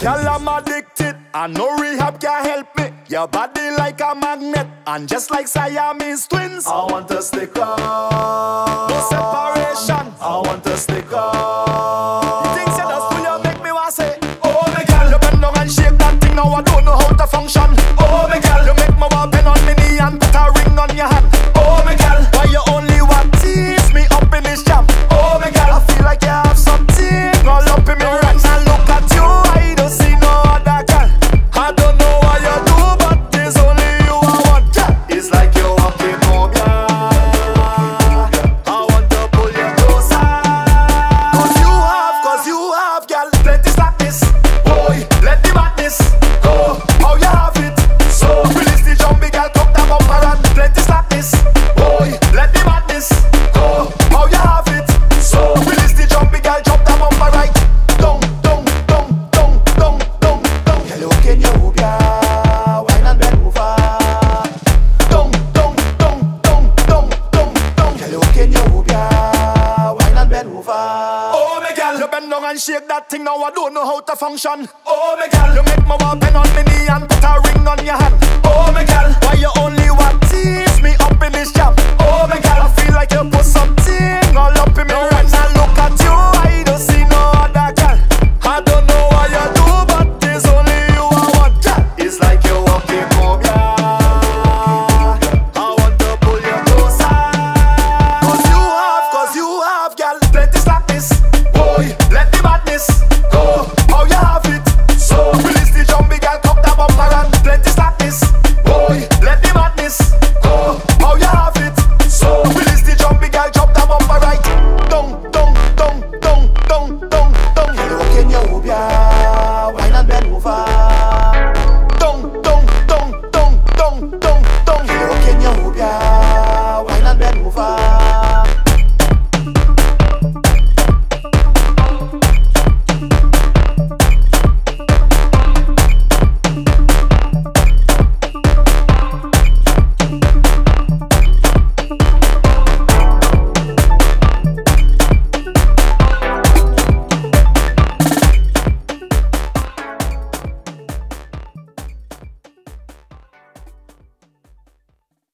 Girl, I'm addicted, and no rehab can help me. Your body like a magnet, and just like Siamese twins, I want to stick on. No separation, I want to stick on. You think say that's too young, make me wanna say, oh my girl, you bend down and shake that thing. Now I don't know how to function. Oh my girl, you make me wanna bend on my knee and put a ring on your hand. Oh my girl, why you only want tease me up in this jam? Oh my girl, I feel like you have something all up in me right now. Look at you, I don't see no other girl. I don't know what you do, but it's only you I want. It's like you want me more, yeah. I want to pull you closer. Cause you have, girl, plenty like this. Boy, let the madness go. How you have it? So release the jumpy girl, come down on my run. Plenty like this. Boy, let the madness go. How you have it? So release the jumpy girl, jump down on my right. Don't. You look in your girl, wine and bend over. Don't. You look in your girl, wine and bend over. Oh my girl, you bend down and shake that thing. Now I don't know how to function. Oh my girl, you make me wanna bend on my knee and put a ring on your hand. Oh my girl, why you only want tease me up in this jam? Oh my girl, I feel like you put something